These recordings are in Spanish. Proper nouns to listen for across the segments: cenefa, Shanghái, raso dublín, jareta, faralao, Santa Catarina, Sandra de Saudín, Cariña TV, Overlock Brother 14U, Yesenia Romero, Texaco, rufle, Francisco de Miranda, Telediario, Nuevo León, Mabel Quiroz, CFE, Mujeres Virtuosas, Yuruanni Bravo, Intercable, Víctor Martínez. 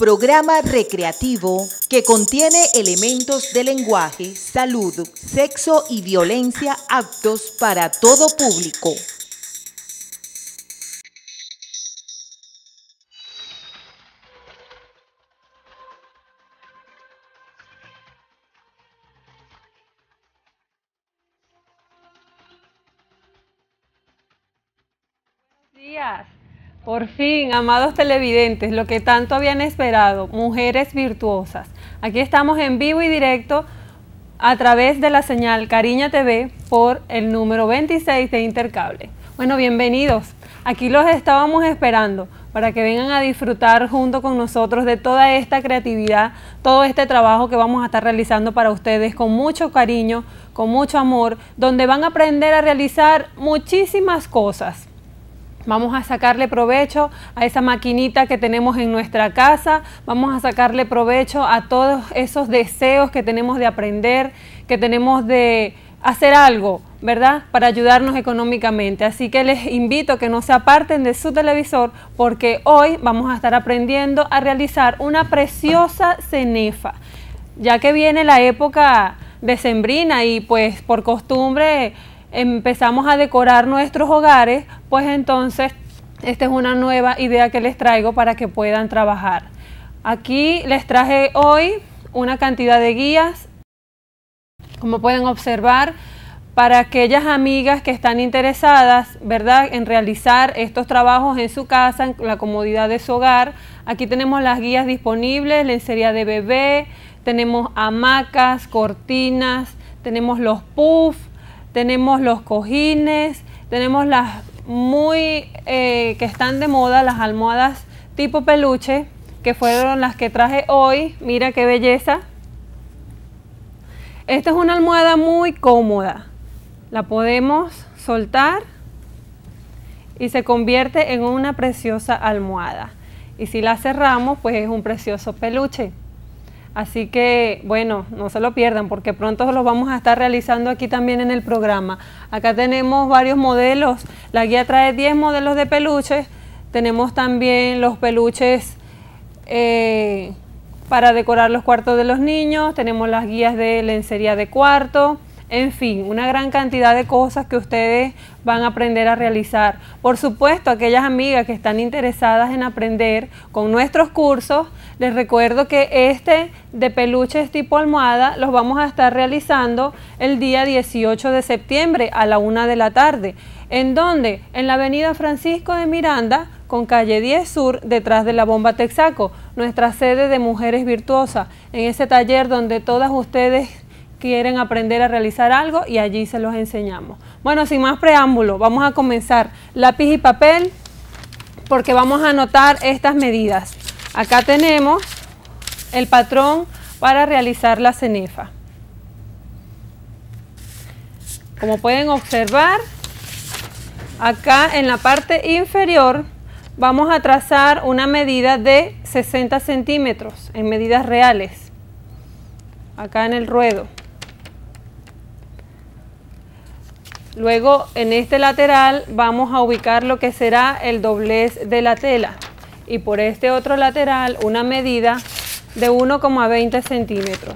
Programa recreativo que contiene elementos de lenguaje, salud, sexo y violencia aptos para todo público. Por fin, amados televidentes, lo que tanto habían esperado, Mujeres Virtuosas. Aquí estamos en vivo y directo a través de la señal Cariña TV por el número 26 de Intercable. Bueno, bienvenidos. Aquí los estábamos esperando para que vengan a disfrutar junto con nosotros de toda esta creatividad, todo este trabajo que vamos a estar realizando para ustedes con mucho cariño, con mucho amor, donde van a aprender a realizar muchísimas cosas. Vamos a sacarle provecho a esa maquinita que tenemos en nuestra casa, vamos a sacarle provecho a todos esos deseos que tenemos de aprender, que tenemos de hacer algo, ¿verdad? Para ayudarnos económicamente. Así que les invito a que no se aparten de su televisor porque hoy vamos a estar aprendiendo a realizar una preciosa cenefa, ya que viene la época decembrina y pues por costumbre empezamos a decorar nuestros hogares, pues entonces esta es una nueva idea que les traigo para que puedan trabajar. Aquí les traje hoy una cantidad de guías, como pueden observar, para aquellas amigas que están interesadas, ¿verdad?, en realizar estos trabajos en su casa, en la comodidad de su hogar. Aquí tenemos las guías disponibles, lencería de bebé, tenemos hamacas, cortinas, tenemos los puffs, tenemos los cojines, tenemos las que están de moda, las almohadas tipo peluche, que fueron las que traje hoy. Mira qué belleza. Esta es una almohada muy cómoda. La podemos soltar y se convierte en una preciosa almohada. Y si la cerramos, pues es un precioso peluche. Así que, bueno, no se lo pierdan porque pronto los vamos a estar realizando aquí también en el programa. Acá tenemos varios modelos. La guía trae 10 modelos de peluches. Tenemos también los peluches para decorar los cuartos de los niños. Tenemos las guías de lencería de cuarto. En fin, una gran cantidad de cosas que ustedes van a aprender a realizar. Por supuesto, aquellas amigas que están interesadas en aprender con nuestros cursos, les recuerdo que este de peluches tipo almohada los vamos a estar realizando el día 18 de septiembre a la 1 de la tarde. ¿En dónde? En la avenida Francisco de Miranda, con calle 10 Sur, detrás de la bomba Texaco, nuestra sede de Mujeres Virtuosas, en ese taller donde todas ustedes quieren aprender a realizar algo y allí se los enseñamos. Bueno, sin más preámbulo, vamos a comenzar. Lápiz y papel, porque vamos a anotar estas medidas. Acá tenemos el patrón para realizar la cenefa. Como pueden observar, acá en la parte inferior vamos a trazar una medida de 60 centímetros en medidas reales, acá en el ruedo. Luego en este lateral vamos a ubicar lo que será el doblez de la tela y por este otro lateral una medida de 1,20 centímetros.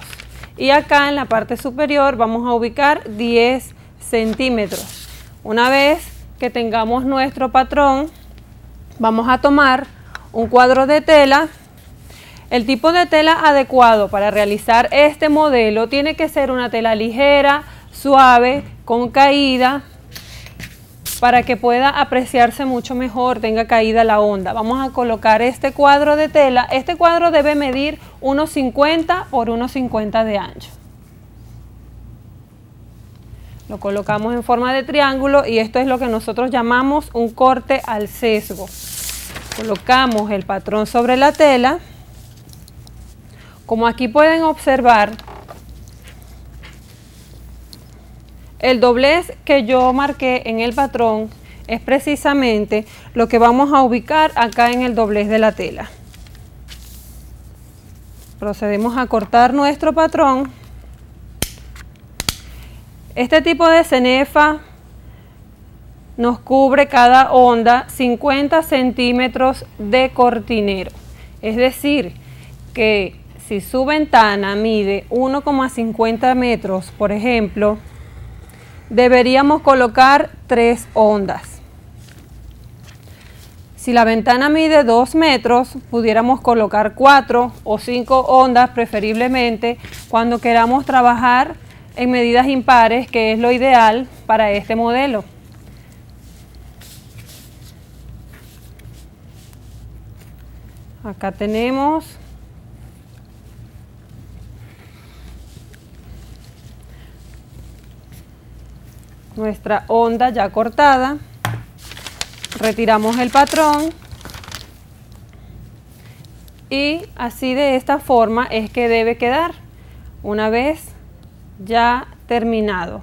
Y acá en la parte superior vamos a ubicar 10 centímetros. Una vez que tengamos nuestro patrón, vamos a tomar un cuadro de tela. El tipo de tela adecuado para realizar este modelo tiene que ser una tela ligera, suave, con caída, para que pueda apreciarse mucho mejor, tenga caída la onda. Vamos a colocar este cuadro de tela. Este cuadro debe medir 1,50 por 1,50 de ancho. Lo colocamos en forma de triángulo y esto es lo que nosotros llamamos un corte al sesgo. Colocamos el patrón sobre la tela. Como aquí pueden observar, el doblez que yo marqué en el patrón es precisamente lo que vamos a ubicar acá en el doblez de la tela. Procedemos a cortar nuestro patrón. Este tipo de cenefa nos cubre cada onda 50 centímetros de cortinero. Es decir, que si su ventana mide 1,50 metros, por ejemplo, deberíamos colocar 3 ondas. Si la ventana mide 2 metros, pudiéramos colocar 4 o 5 ondas preferiblemente cuando queramos trabajar en medidas impares, que es lo ideal para este modelo. Acá tenemos nuestra onda ya cortada, retiramos el patrón y así de esta forma es que debe quedar una vez ya terminado,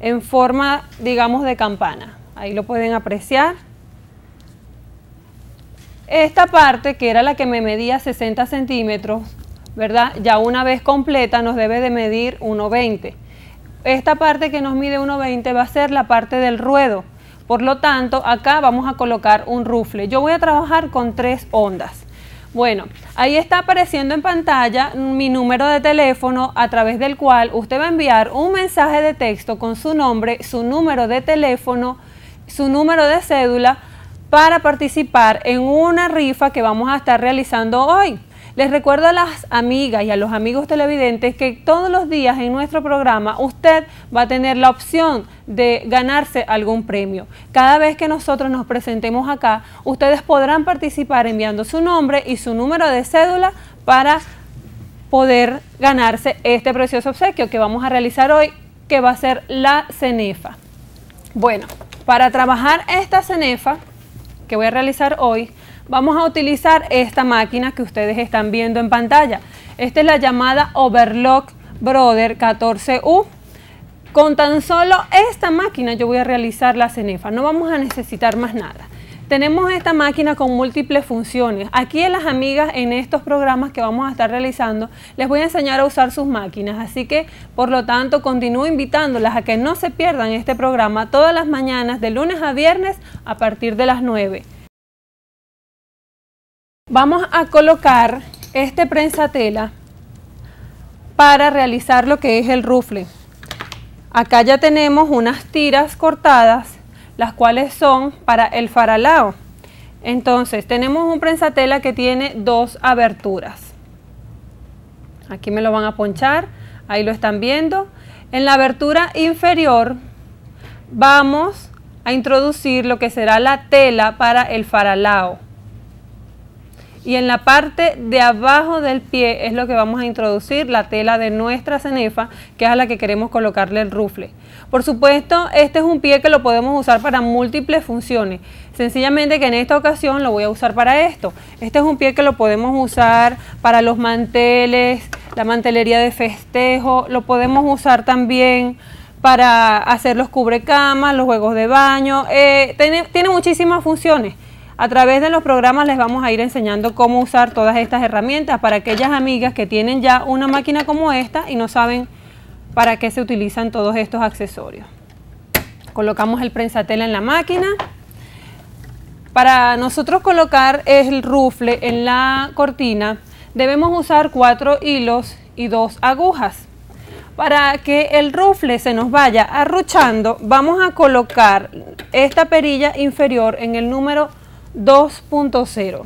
en forma, digamos, de campana. Ahí lo pueden apreciar. Esta parte, que era la que me medía 60 centímetros, ¿verdad?, ya una vez completa nos debe de medir 1,20. Esta parte que nos mide 1,20 va a ser la parte del ruedo. Por lo tanto, acá vamos a colocar un rufle. Yo voy a trabajar con 3 ondas. Bueno, ahí está apareciendo en pantalla mi número de teléfono, a través del cual usted va a enviar un mensaje de texto con su nombre, su número de teléfono, su número de cédula, para participar en una rifa que vamos a estar realizando hoy. Les recuerdo a las amigas y a los amigos televidentes que todos los días en nuestro programa usted va a tener la opción de ganarse algún premio. Cada vez que nosotros nos presentemos acá, ustedes podrán participar enviando su nombre y su número de cédula para poder ganarse este precioso obsequio que vamos a realizar hoy, que va a ser la cenefa. Bueno, para trabajar esta cenefa que voy a realizar hoy, vamos a utilizar esta máquina que ustedes están viendo en pantalla. Esta es la llamada Overlock Brother 14U. Con tan solo esta máquina yo voy a realizar la cenefa, no vamos a necesitar más nada. Tenemos esta máquina con múltiples funciones. Aquí en las amigas, en estos programas que vamos a estar realizando, les voy a enseñar a usar sus máquinas, así que por lo tanto continúo invitándolas a que no se pierdan este programa todas las mañanas de lunes a viernes a partir de las 9. Vamos a colocar este prensatela para realizar lo que es el rufle. Acá ya tenemos unas tiras cortadas, las cuales son para el faralao. Entonces tenemos un prensatela que tiene 2 aberturas. Aquí me lo van a ponchar, ahí lo están viendo. En la abertura inferior vamos a introducir lo que será la tela para el faralao. Y en la parte de abajo del pie es lo que vamos a introducir la tela de nuestra cenefa, que es a la que queremos colocarle el rufle. Por supuesto, este es un pie que lo podemos usar para múltiples funciones. Sencillamente que en esta ocasión lo voy a usar para esto. Este es un pie que lo podemos usar para los manteles, la mantelería de festejo. Lo podemos usar también para hacer los cubrecamas, los juegos de baño. Tiene muchísimas funciones. A través de los programas les vamos a ir enseñando cómo usar todas estas herramientas para aquellas amigas que tienen ya una máquina como esta y no saben para qué se utilizan todos estos accesorios. Colocamos el prensatela en la máquina. Para nosotros colocar el rufle en la cortina debemos usar 4 hilos y 2 agujas. Para que el rufle se nos vaya arruchando, vamos a colocar esta perilla inferior en el número 2.0,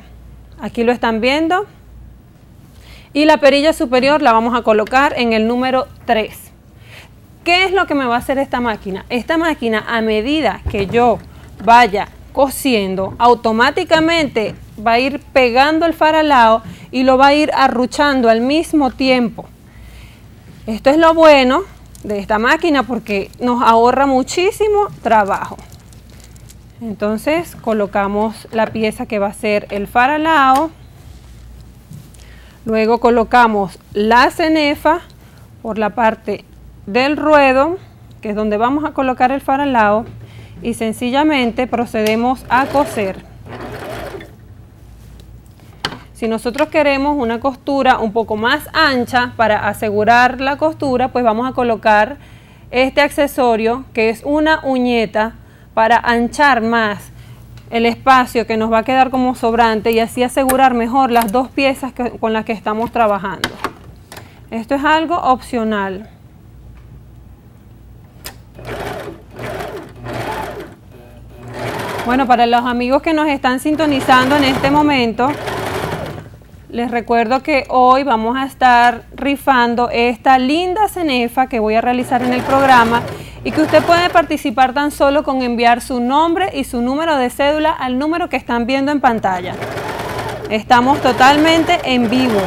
aquí lo están viendo, y la perilla superior la vamos a colocar en el número 3. ¿Qué es lo que me va a hacer esta máquina? Esta máquina, a medida que yo vaya cosiendo, automáticamente va a ir pegando el faralao y lo va a ir arruchando al mismo tiempo. Esto es lo bueno de esta máquina porque nos ahorra muchísimo trabajo. Entonces colocamos la pieza que va a ser el faralao, luego colocamos la cenefa por la parte del ruedo, que es donde vamos a colocar el faralao, y sencillamente procedemos a coser. Si nosotros queremos una costura un poco más ancha para asegurar la costura, pues vamos a colocar este accesorio que es una uñeta para anchar más el espacio que nos va a quedar como sobrante y así asegurar mejor las dos piezas con las que estamos trabajando. Esto es algo opcional. Bueno, para los amigos que nos están sintonizando en este momento, les recuerdo que hoy vamos a estar rifando esta linda cenefa que voy a realizar en el programa y que usted puede participar tan solo con enviar su nombre y su número de cédula al número que están viendo en pantalla. Estamos totalmente en vivo.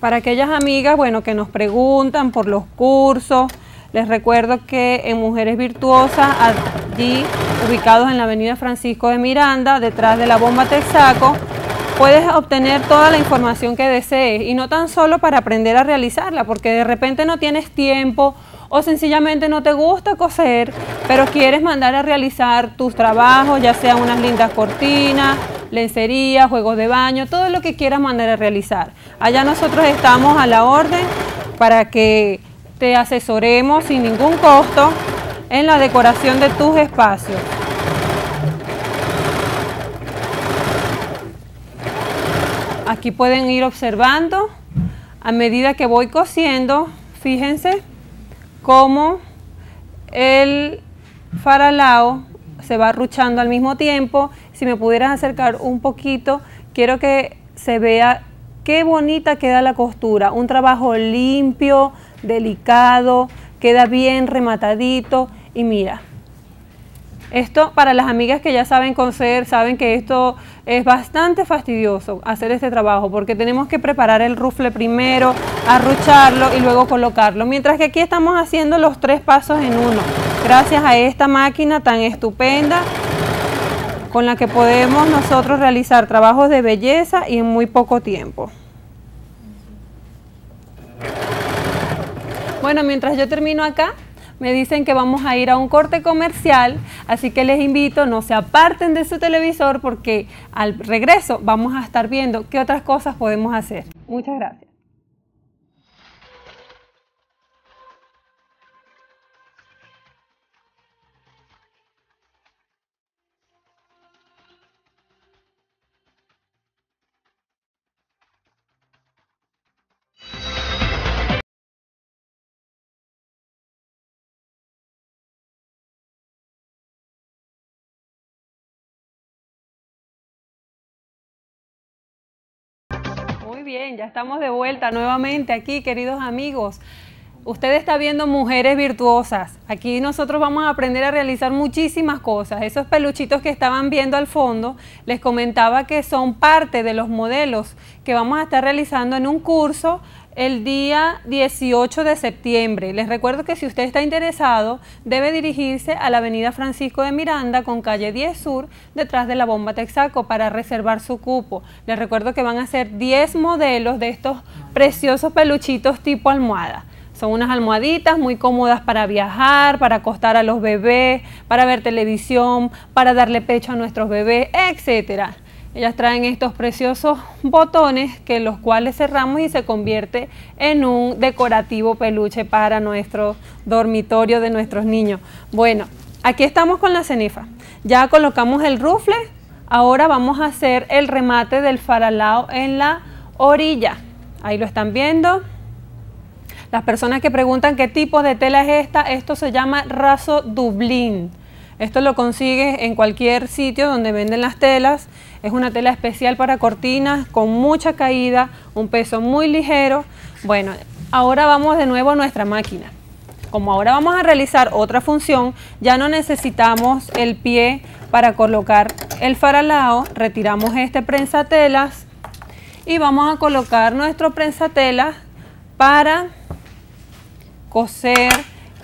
Para aquellas amigas, bueno, que nos preguntan por los cursos, les recuerdo que en Mujeres Virtuosas, allí ubicados en la avenida Francisco de Miranda, detrás de la bomba Texaco, puedes obtener toda la información que desees y no tan solo para aprender a realizarla, porque de repente no tienes tiempo o sencillamente no te gusta coser, pero quieres mandar a realizar tus trabajos, ya sean unas lindas cortinas, lencería, juegos de baño, todo lo que quieras mandar a realizar. Allá nosotros estamos a la orden para que te asesoremos sin ningún costo en la decoración de tus espacios. Aquí pueden ir observando a medida que voy cosiendo, fíjense cómo el faralao se va arruchando al mismo tiempo. Si me pudieras acercar un poquito, quiero que se vea qué bonita queda la costura, un trabajo limpio, delicado, queda bien rematadito y mira, esto para las amigas que ya saben coser, saben que esto es bastante fastidioso hacer este trabajo porque tenemos que preparar el rufle primero, arrucharlo y luego colocarlo, mientras que aquí estamos haciendo los tres pasos en uno, gracias a esta máquina tan estupenda con la que podemos nosotros realizar trabajos de belleza y en muy poco tiempo. Bueno, mientras yo termino acá, me dicen que vamos a ir a un corte comercial, así que les invito, no se aparten de su televisor porque al regreso vamos a estar viendo qué otras cosas podemos hacer. Muchas gracias. Muy bien, ya estamos de vuelta nuevamente aquí, queridos amigos. Usted está viendo Mujeres Virtuosas. Aquí nosotros vamos a aprender a realizar muchísimas cosas. Esos peluchitos que estaban viendo al fondo, les comentaba que son parte de los modelos que vamos a estar realizando en un curso el día 18 de septiembre. Les recuerdo que si usted está interesado, debe dirigirse a la avenida Francisco de Miranda con calle 10 Sur, detrás de la bomba Texaco, para reservar su cupo. Les recuerdo que van a ser 10 modelos de estos preciosos peluchitos tipo almohada. Son unas almohaditas muy cómodas para viajar, para acostar a los bebés, para ver televisión, para darle pecho a nuestros bebés, etcétera. Ellas traen estos preciosos botones que los cuales cerramos y se convierte en un decorativo peluche para nuestro dormitorio de nuestros niños. Bueno, aquí estamos con la cenefa. Ya colocamos el rufle, ahora vamos a hacer el remate del faralao en la orilla. Ahí lo están viendo. Las personas que preguntan qué tipo de tela es esta, esto se llama raso dublín. Esto lo consigues en cualquier sitio donde venden las telas. Es una tela especial para cortinas, con mucha caída, un peso muy ligero. Bueno, ahora vamos de nuevo a nuestra máquina. Como ahora vamos a realizar otra función, ya no necesitamos el pie para colocar el faralao. Retiramos este prensatelas y vamos a colocar nuestro prensatelas para coser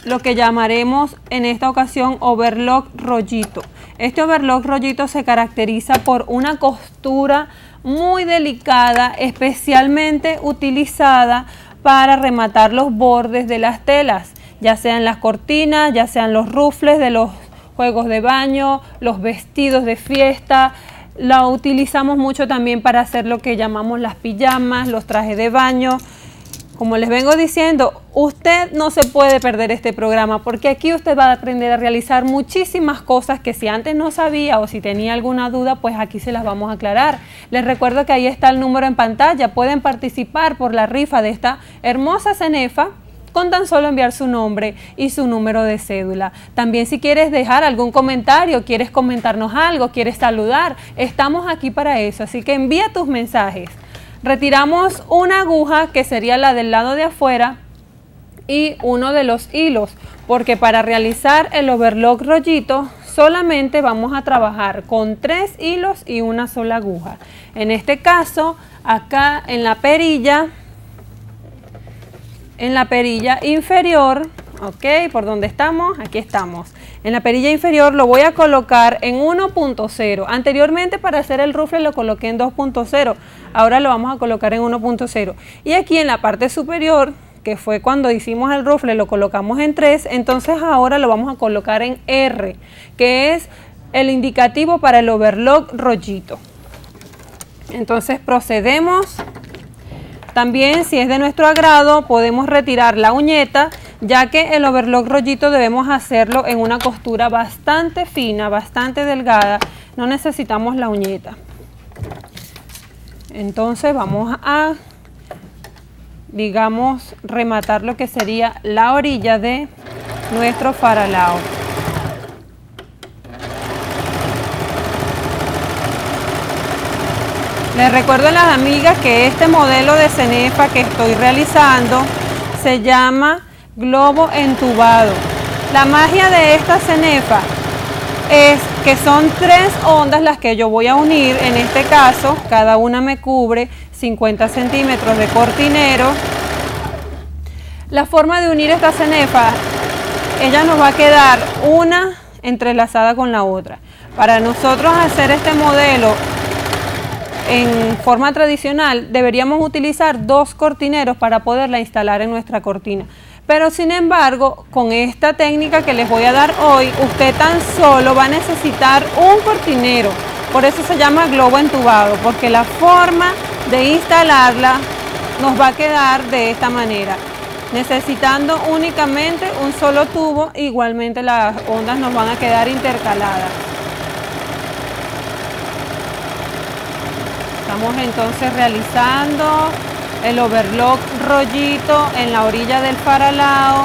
lo que llamaremos en esta ocasión overlock rollito. Este overlock rollito se caracteriza por una costura muy delicada, especialmente utilizada para rematar los bordes de las telas, ya sean las cortinas, ya sean los rufles de los juegos de baño, los vestidos de fiesta. La utilizamos mucho también para hacer lo que llamamos las pijamas, los trajes de baño. Como les vengo diciendo, usted no se puede perder este programa, porque aquí usted va a aprender a realizar muchísimas cosas que si antes no sabía o si tenía alguna duda, pues aquí se las vamos a aclarar. Les recuerdo que ahí está el número en pantalla. Pueden participar por la rifa de esta hermosa cenefa con tan solo enviar su nombre y su número de cédula. También si quieres dejar algún comentario, quieres comentarnos algo, quieres saludar, estamos aquí para eso, así que envía tus mensajes. Retiramos una aguja que sería la del lado de afuera y uno de los hilos, porque para realizar el overlock rollito solamente vamos a trabajar con 3 hilos y una sola aguja. En este caso, acá en la perilla, inferior, ok, por donde estamos, aquí estamos. En la perilla inferior lo voy a colocar en 1.0. Anteriormente para hacer el rufle lo coloqué en 2.0. Ahora lo vamos a colocar en 1.0. Y aquí en la parte superior, que fue cuando hicimos el rufle, lo colocamos en 3. Entonces ahora lo vamos a colocar en R, que es el indicativo para el overlock rollito. Entonces procedemos. También, si es de nuestro agrado, podemos retirar la uñeta, ya que el overlock rollito debemos hacerlo en una costura bastante fina, bastante delgada. No necesitamos la uñeta. Entonces vamos a, digamos, rematar lo que sería la orilla de nuestro faralao. Les recuerdo a las amigas que este modelo de cenefa que estoy realizando se llama globo entubado. La magia de esta cenefa es que son 3 ondas las que yo voy a unir. En este caso, cada una me cubre 50 centímetros de cortinero. La forma de unir esta cenefa, ella nos va a quedar una entrelazada con la otra. Para nosotros hacer este modelo en forma tradicional, deberíamos utilizar 2 cortineros para poderla instalar en nuestra cortina. Pero sin embargo, con esta técnica que les voy a dar hoy, usted tan solo va a necesitar un cortinero. Por eso se llama globo entubado, porque la forma de instalarla nos va a quedar de esta manera, necesitando únicamente un solo tubo. Igualmente las ondas nos van a quedar intercaladas. Estamos entonces realizando el overlock rollito en la orilla del faralao,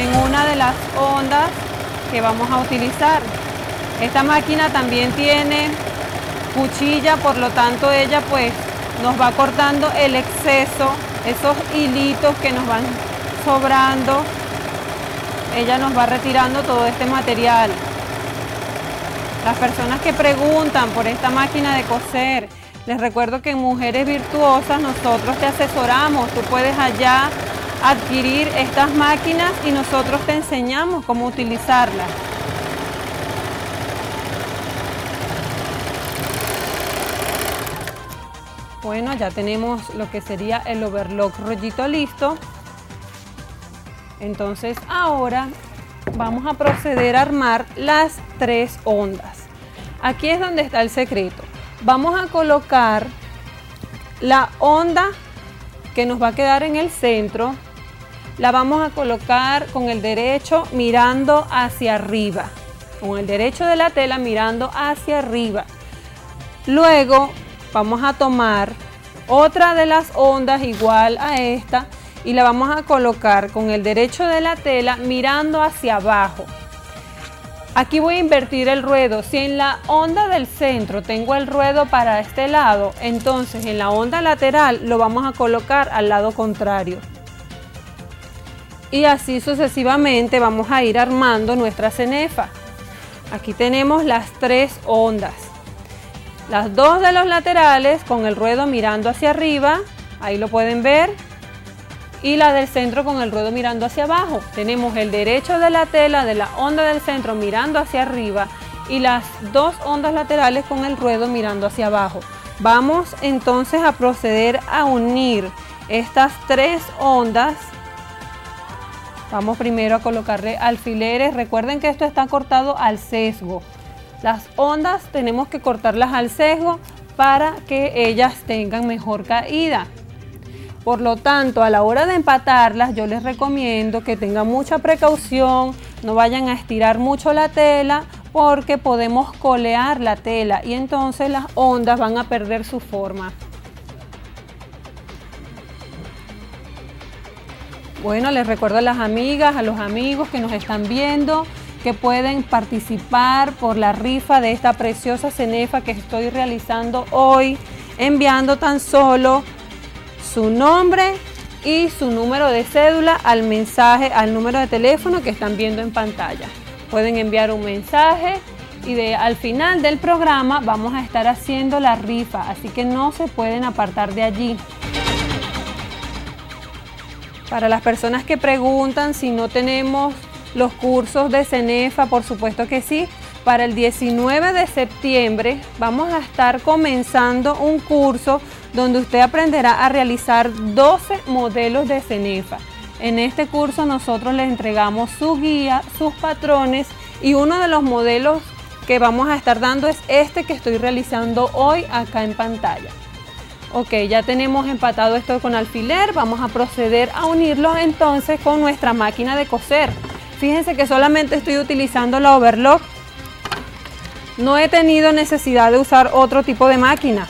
en una de las ondas que vamos a utilizar. Esta máquina también tiene cuchilla, por lo tanto ella pues nos va cortando el exceso, esos hilitos que nos van sobrando. Ella nos va retirando todo este material. Las personas que preguntan por esta máquina de coser, les recuerdo que en Mujeres Virtuosas nosotros te asesoramos. Tú puedes allá adquirir estas máquinas y nosotros te enseñamos cómo utilizarlas. Bueno, ya tenemos lo que sería el overlock rollito listo. Entonces ahora vamos a proceder a armar las 3 ondas. Aquí es donde está el secreto. Vamos a colocar la onda que nos va a quedar en el centro. La vamos a colocar con el derecho mirando hacia arriba, con el derecho de la tela mirando hacia arriba. Luego vamos a tomar otra de las ondas igual a esta y la vamos a colocar con el derecho de la tela mirando hacia abajo. Aquí voy a invertir el ruedo. Si en la onda del centro tengo el ruedo para este lado, entonces en la onda lateral lo vamos a colocar al lado contrario. Y así sucesivamente vamos a ir armando nuestra cenefa. Aquí tenemos las 3 ondas. Las 2 de los laterales con el ruedo mirando hacia arriba, ahí lo pueden ver. Y la del centro con el ruedo mirando hacia abajo. Tenemos el derecho de la tela de la onda del centro mirando hacia arriba y las 2 ondas laterales con el ruedo mirando hacia abajo. Vamos entonces a proceder a unir estas 3 ondas. Vamos primero a colocarle alfileres. Recuerden que esto está cortado al sesgo. Las ondas tenemos que cortarlas al sesgo para que ellas tengan mejor caída. Por lo tanto, a la hora de empatarlas, yo les recomiendo que tengan mucha precaución, no vayan a estirar mucho la tela porque podemos colear la tela y entonces las ondas van a perder su forma. Bueno, les recuerdo a las amigas, a los amigos que nos están viendo, que pueden participar por la rifa de esta preciosa cenefa que estoy realizando hoy, enviando tan solo su nombre y su número de cédula al mensaje, al número de teléfono que están viendo en pantalla. Pueden enviar un mensaje y al final del programa vamos a estar haciendo la rifa, así que no se pueden apartar de allí. Para las personas que preguntan si no tenemos los cursos de cenefa, por supuesto que sí. Para el 19 de septiembre vamos a estar comenzando un curso donde usted aprenderá a realizar 12 modelos de cenefa. En este curso nosotros le entregamos su guía, sus patrones, y uno de los modelos que vamos a estar dando es este que estoy realizando hoy acá en pantalla. Ok, ya tenemos empatado esto con alfiler, vamos a proceder a unirlos entonces con nuestra máquina de coser. Fíjense que solamente estoy utilizando la Overlock, no he tenido necesidad de usar otro tipo de máquina.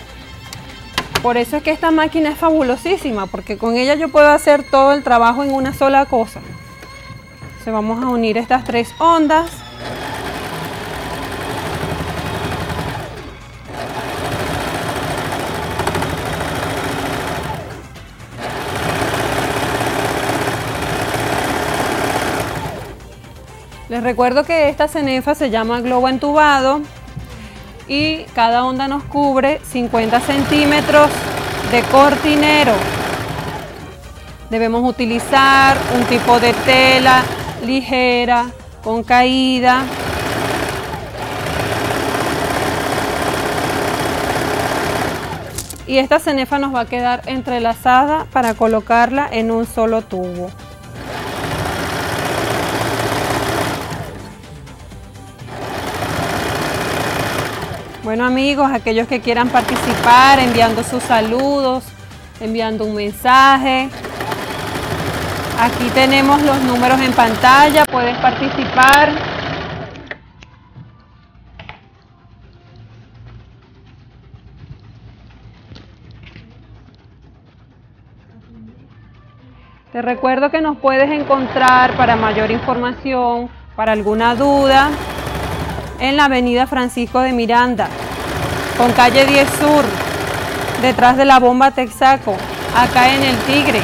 Por eso es que esta máquina es fabulosísima, porque con ella yo puedo hacer todo el trabajo en una sola cosa. Entonces vamos a unir estas tres ondas. Les recuerdo que esta cenefa se llama globo entubado y cada onda nos cubre 50 centímetros de cortinero. Debemos utilizar un tipo de tela ligera, con caída. Y esta cenefa nos va a quedar entrelazada para colocarla en un solo tubo. Bueno amigos, aquellos que quieran participar enviando sus saludos, enviando un mensaje. Aquí tenemos los números en pantalla, puedes participar. Te recuerdo que nos puedes encontrar para mayor información, para alguna duda, en la avenida Francisco de Miranda, con calle 10 Sur, detrás de la bomba Texaco, acá en El Tigre.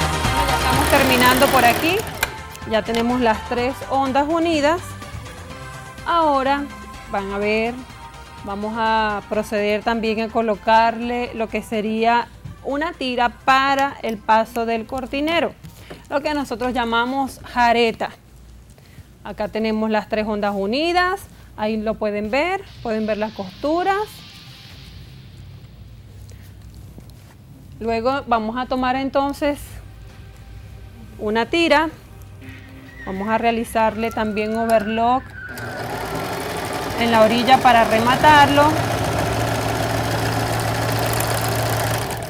Ya estamos terminando por aquí, ya tenemos las tres ondas unidas. Ahora van a ver, vamos a proceder también a colocarle lo que sería una tira para el paso del cortinero, lo que nosotros llamamos jareta. Acá tenemos las tres ondas unidas, ahí lo pueden ver las costuras. Luego vamos a tomar entonces una tira, vamos a realizarle también overlock en la orilla para rematarlo.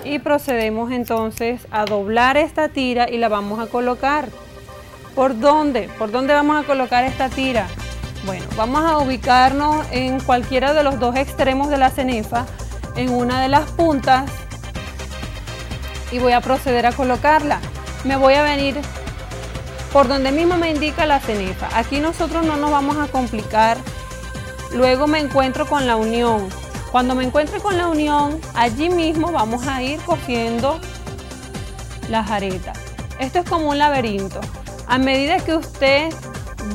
Y procedemos entonces a doblar esta tira y la vamos a colocar. ¿Por dónde? ¿Por dónde vamos a colocar esta tira? Bueno, vamos a ubicarnos en cualquiera de los dos extremos de la cenefa, en una de las puntas, y voy a proceder a colocarla. Me voy a venir por donde mismo me indica la cenefa. Aquí nosotros no nos vamos a complicar. Luego me encuentro con la unión. Cuando me encuentre con la unión, allí mismo vamos a ir cogiendo la jareta. Esto es como un laberinto. A medida que usted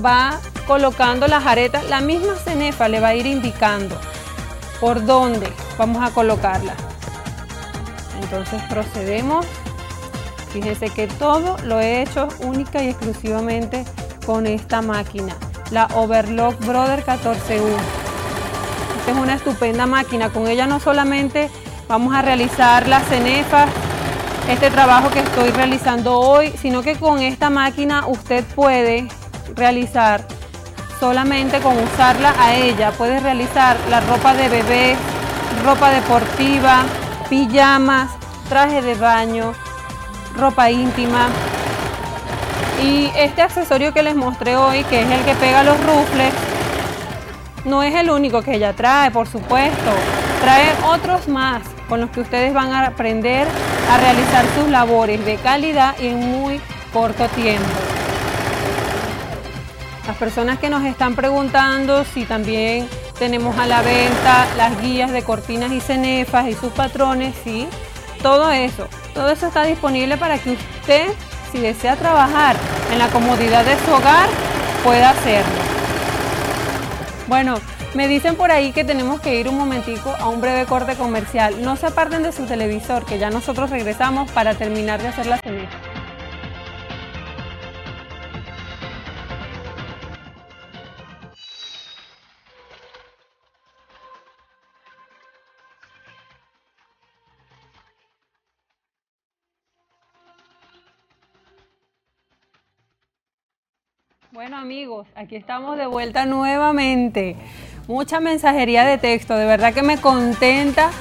va colocando la jareta, la misma cenefa le va a ir indicando por dónde vamos a colocarla. Entonces procedemos. Fíjense que todo lo he hecho única y exclusivamente con esta máquina, la Overlock Brother 14U. Es una estupenda máquina, con ella no solamente vamos a realizar las cenefas, este trabajo que estoy realizando hoy, sino que con esta máquina usted puede realizar solamente con usarla a ella. Puedes realizar la ropa de bebé, ropa deportiva, pijamas, traje de baño, ropa íntima. Y este accesorio que les mostré hoy, que es el que pega los rufles, no es el único que ella trae, por supuesto. Trae otros más con los que ustedes van a aprender a realizar sus labores de calidad y en muy corto tiempo. Las personas que nos están preguntando si también tenemos a la venta las guías de cortinas y cenefas y sus patrones, sí, todo eso está disponible para que usted, si desea trabajar en la comodidad de su hogar, pueda hacerlo. Bueno, me dicen por ahí que tenemos que ir un momentico a un breve corte comercial. No se aparten de su televisor, que ya nosotros regresamos para terminar de hacer la cenefa. Bueno amigos, aquí estamos de vuelta nuevamente. Mucha mensajería de texto, de verdad que me contenta,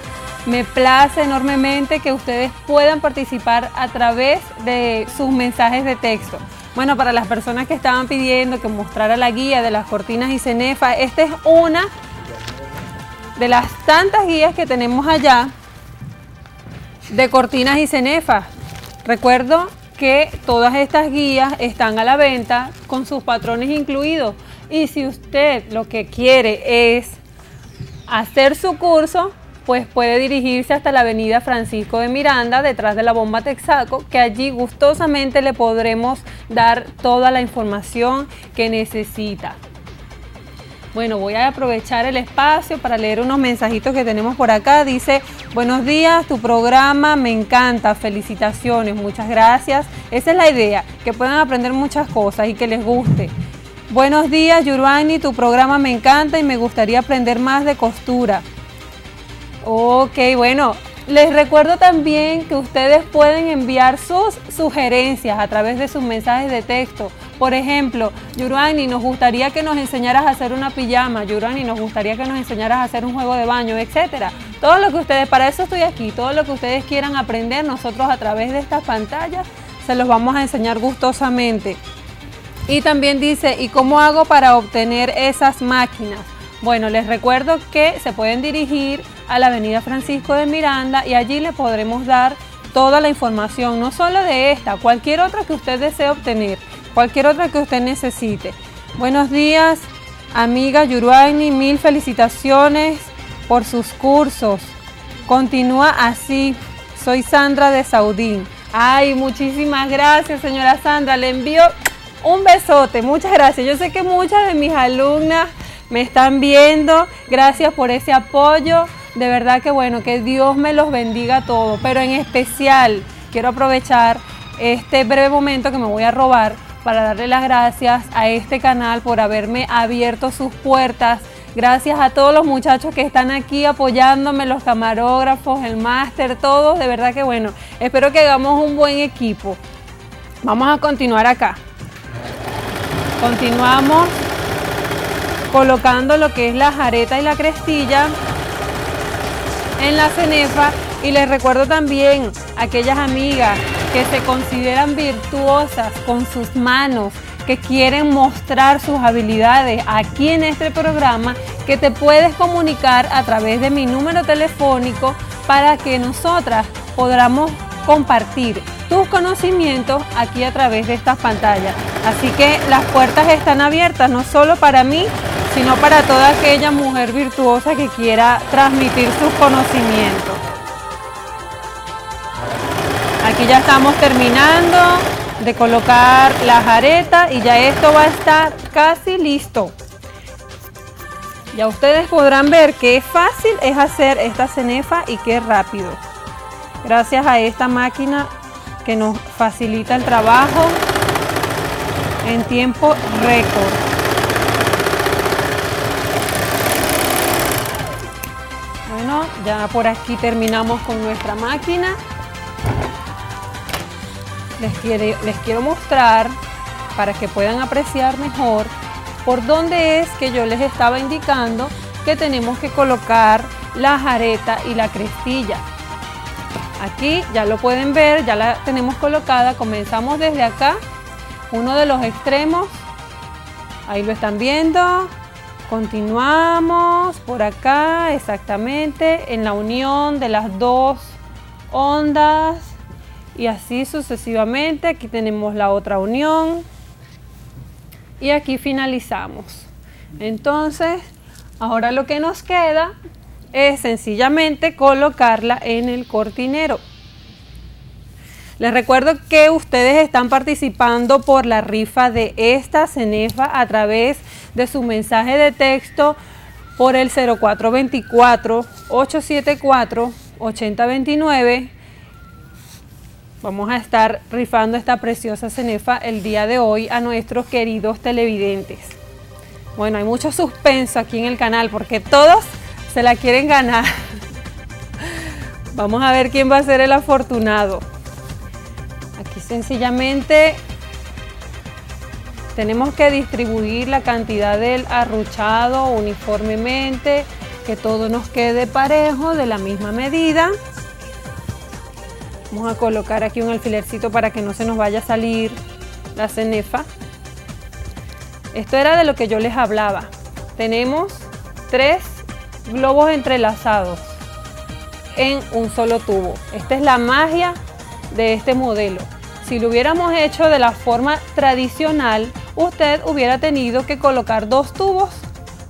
me place enormemente que ustedes puedan participar a través de sus mensajes de texto. Bueno, para las personas que estaban pidiendo que mostrara la guía de las cortinas y cenefa, esta es una de las tantas guías que tenemos allá de cortinas y cenefa. Recuerdo que todas estas guías están a la venta con sus patrones incluidos, y si usted lo que quiere es hacer su curso, pues puede dirigirse hasta la avenida Francisco de Miranda, detrás de la bomba Texaco, que allí gustosamente le podremos dar toda la información que necesita. Bueno, voy a aprovechar el espacio para leer unos mensajitos que tenemos por acá. Dice: buenos días, tu programa me encanta, felicitaciones, muchas gracias. Esa es la idea, que puedan aprender muchas cosas y que les guste. Buenos días, Yuruanni, tu programa me encanta y me gustaría aprender más de costura. Ok, bueno, les recuerdo también que ustedes pueden enviar sus sugerencias a través de sus mensajes de texto. Por ejemplo, Yuruanni, nos gustaría que nos enseñaras a hacer una pijama. Yuruanni, nos gustaría que nos enseñaras a hacer un juego de baño, etcétera. Todo lo que ustedes, para eso estoy aquí, todo lo que ustedes quieran aprender, nosotros a través de estas pantallas se los vamos a enseñar gustosamente. Y también dice: ¿y cómo hago para obtener esas máquinas? Bueno, les recuerdo que se pueden dirigir a la avenida Francisco de Miranda y allí le podremos dar toda la información, no solo de esta, cualquier otra que usted desee obtener, cualquier otra que usted necesite. Buenos días, amiga Yuruanni, mil felicitaciones por sus cursos. Continúa así. Soy Sandra de Saudín. Ay, muchísimas gracias, señora Sandra. Le envío un besote. Muchas gracias. Yo sé que muchas de mis alumnas me están viendo. Gracias por ese apoyo. De verdad que bueno, que Dios me los bendiga a todos. Pero en especial quiero aprovechar este breve momento que me voy a robar para darle las gracias a este canal por haberme abierto sus puertas. Gracias a todos los muchachos que están aquí apoyándome, los camarógrafos, el máster, todos. De verdad que bueno, espero que hagamos un buen equipo. Vamos a continuar acá. Continuamos colocando lo que es la jareta y la crestilla en la cenefa. Y les recuerdo también a aquellas amigas que se consideran virtuosas con sus manos, que quieren mostrar sus habilidades aquí en este programa, que te puedes comunicar a través de mi número telefónico para que nosotras podamos compartir tus conocimientos aquí a través de estas pantallas. Así que las puertas están abiertas, no solo para mí, sino para toda aquella mujer virtuosa que quiera transmitir sus conocimientos. Aquí ya estamos terminando de colocar la jareta y ya esto va a estar casi listo. Ya ustedes podrán ver qué fácil es hacer esta cenefa y qué rápido. Gracias a esta máquina que nos facilita el trabajo en tiempo récord. Bueno, ya por aquí terminamos con nuestra máquina. Les quiero mostrar, para que puedan apreciar mejor, por donde es que yo les estaba indicando que tenemos que colocar las aretas y la crestilla. Aquí ya lo pueden ver, ya la tenemos colocada. Comenzamos desde acá, uno de los extremos, ahí lo están viendo. Continuamos por acá, exactamente, en la unión de las dos ondas y así sucesivamente. Aquí tenemos la otra unión y aquí finalizamos. Entonces, ahora lo que nos queda es sencillamente colocarla en el cortinero. Les recuerdo que ustedes están participando por la rifa de esta cenefa a través de su mensaje de texto por el 0424-874-8029. Vamos a estar rifando esta preciosa cenefa el día de hoy a nuestros queridos televidentes. Bueno, hay mucho suspenso aquí en el canal porque todos se la quieren ganar. Vamos a ver quién va a ser el afortunado. Aquí sencillamente tenemos que distribuir la cantidad del arruchado uniformemente, que todo nos quede parejo, de la misma medida. Vamos a colocar aquí un alfilercito para que no se nos vaya a salir la cenefa. Esto era de lo que yo les hablaba. Tenemos tres globos entrelazados en un solo tubo. Esta es la magia de este modelo. Si lo hubiéramos hecho de la forma tradicional, usted hubiera tenido que colocar dos tubos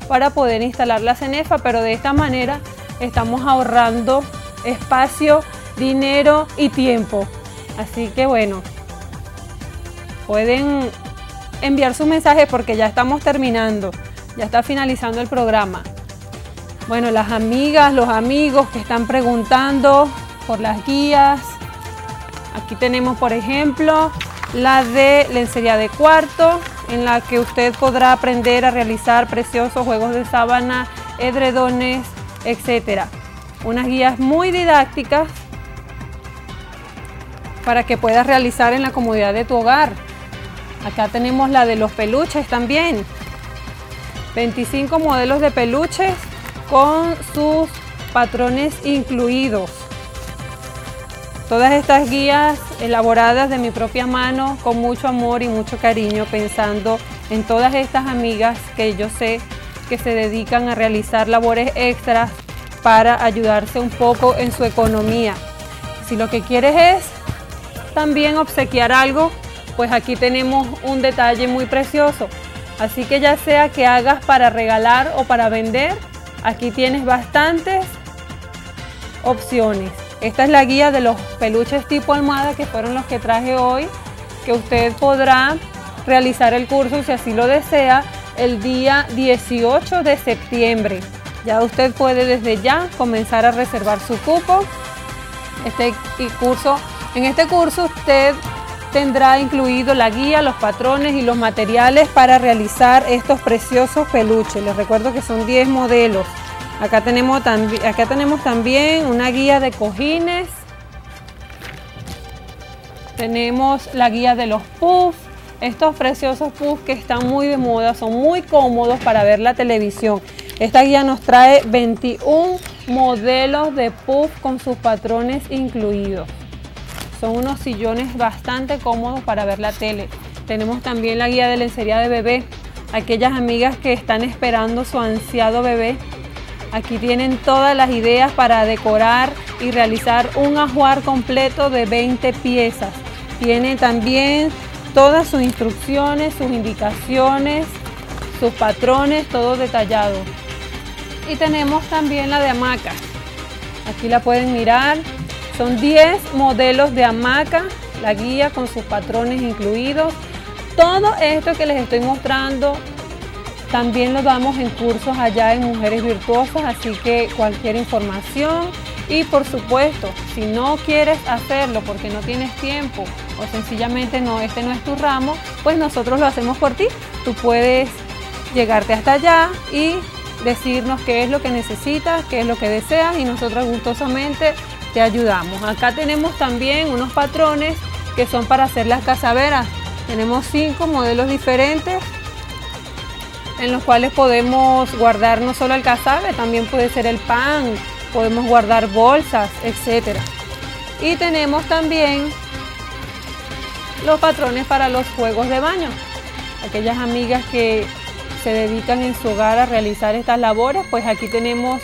para poder instalar la cenefa, pero de esta manera estamos ahorrando espacio, dinero y tiempo. Así que bueno, pueden enviar su mensaje porque ya estamos terminando, ya está finalizando el programa. Bueno, las amigas, los amigos que están preguntando por las guías. Aquí tenemos, por ejemplo, la de lencería de cuarto, en la que usted podrá aprender a realizar preciosos juegos de sábana, edredones, etc. Unas guías muy didácticas para que puedas realizar en la comodidad de tu hogar. Acá tenemos la de los peluches también. 25 modelos de peluches con sus patrones incluidos. Todas estas guías elaboradas de mi propia mano con mucho amor y mucho cariño, pensando en todas estas amigas que yo sé que se dedican a realizar labores extras para ayudarse un poco en su economía. Si lo que quieres es también obsequiar algo, pues aquí tenemos un detalle muy precioso. Así que ya sea que hagas para regalar o para vender, aquí tienes bastantes opciones. Esta es la guía de los peluches tipo almohada, que fueron los que traje hoy, que usted podrá realizar el curso, si así lo desea, el día 18 de septiembre. Ya usted puede desde ya comenzar a reservar su cupo. En este curso usted tendrá incluido la guía, los patrones y los materiales para realizar estos preciosos peluches. Les recuerdo que son 10 modelos. Acá tenemos también una guía de cojines, tenemos la guía de los puffs, estos preciosos puffs que están muy de moda, son muy cómodos para ver la televisión. Esta guía nos trae 21 modelos de puff con sus patrones incluidos. Son unos sillones bastante cómodos para ver la tele. Tenemos también la guía de lencería de bebé, aquellas amigas que están esperando su ansiado bebé. Aquí tienen todas las ideas para decorar y realizar un ajuar completo de 20 piezas. Tiene también todas sus instrucciones, sus indicaciones, sus patrones, todo detallado. Y tenemos también la de hamacas. Aquí la pueden mirar. Son 10 modelos de hamaca, la guía con sus patrones incluidos. Todo esto que les estoy mostrando también lo damos en cursos allá en Mujeres Virtuosas, así que cualquier información. Y por supuesto, si no quieres hacerlo porque no tienes tiempo o sencillamente no, este no es tu ramo, pues nosotros lo hacemos por ti. Tú puedes llegarte hasta allá y decirnos qué es lo que necesitas, qué es lo que deseas y nosotros gustosamente te ayudamos. Acá tenemos también unos patrones que son para hacer las casaveras. Tenemos 5 modelos diferentes. en los cuales podemos guardar no solo el casabe, también puede ser el pan, podemos guardar bolsas, etc. Y tenemos también los patrones para los juegos de baño. Aquellas amigas que se dedican en su hogar a realizar estas labores, pues aquí tenemos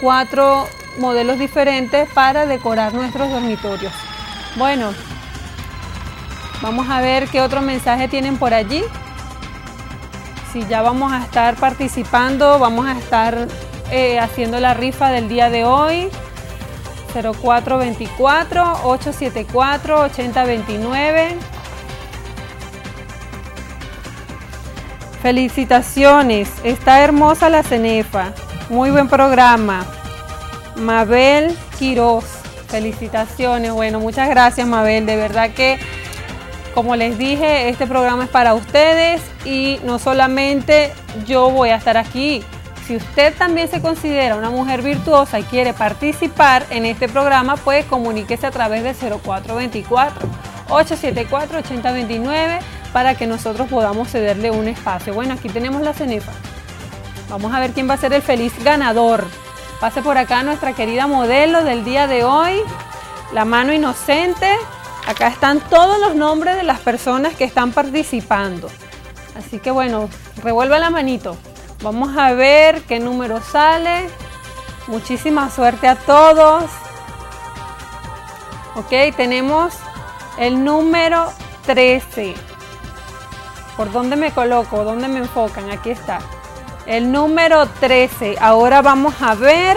4 modelos diferentes para decorar nuestros dormitorios. Bueno, vamos a ver qué otro mensaje tienen por allí. Si ya vamos a estar participando, vamos a estar haciendo la rifa del día de hoy. 0424-874-8029. Felicitaciones, está hermosa la cenefa. Muy buen programa. Mabel Quiroz, felicitaciones. Bueno, muchas gracias, Mabel. De verdad que, como les dije, este programa es para ustedes y no solamente yo voy a estar aquí. Si usted también se considera una mujer virtuosa y quiere participar en este programa, pues comuníquese a través de 0424-874-8029 para que nosotros podamos cederle un espacio. Bueno, aquí tenemos la cenefa. Vamos a ver quién va a ser el feliz ganador. Pase por acá nuestra querida modelo del día de hoy, la mano inocente. Acá están todos los nombres de las personas que están participando. Así que bueno, revuelva la manito. Vamos a ver qué número sale. Muchísima suerte a todos. Ok, tenemos el número 13. ¿Por dónde me coloco? ¿Dónde me enfocan? Aquí está. El número 13. Ahora vamos a ver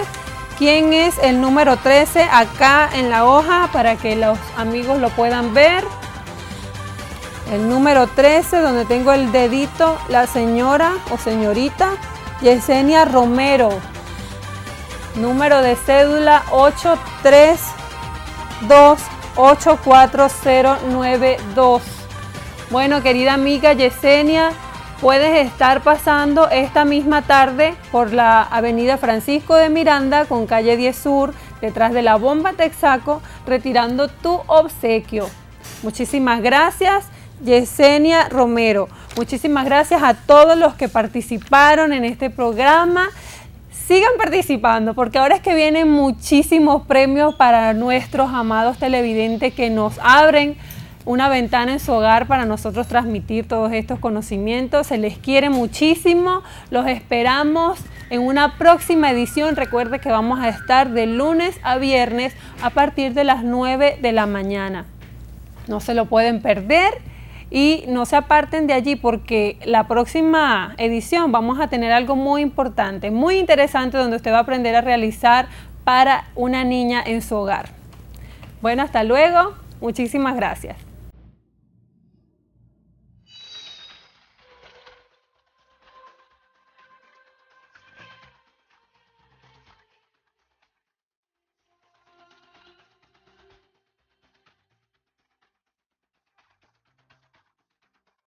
quién es el número 13 acá en la hoja para que los amigos lo puedan ver. El número 13, donde tengo el dedito, la señora o señorita Yesenia Romero. Número de cédula 832844092. Bueno, querida amiga Yesenia, puedes estar pasando esta misma tarde por la avenida Francisco de Miranda con calle 10 Sur, detrás de la bomba Texaco, retirando tu obsequio. Muchísimas gracias, Yesenia Romero. Muchísimas gracias a todos los que participaron en este programa. Sigan participando, porque ahora es que vienen muchísimos premios para nuestros amados televidentes que nos abren una ventana en su hogar para nosotros transmitir todos estos conocimientos. Se les quiere muchísimo, los esperamos en una próxima edición. Recuerde que vamos a estar de lunes a viernes a partir de las 9 de la mañana. No se lo pueden perder y no se aparten de allí, porque la próxima edición vamos a tener algo muy importante, muy interesante, donde usted va a aprender a realizar para una niña en su hogar. Bueno, hasta luego, muchísimas gracias.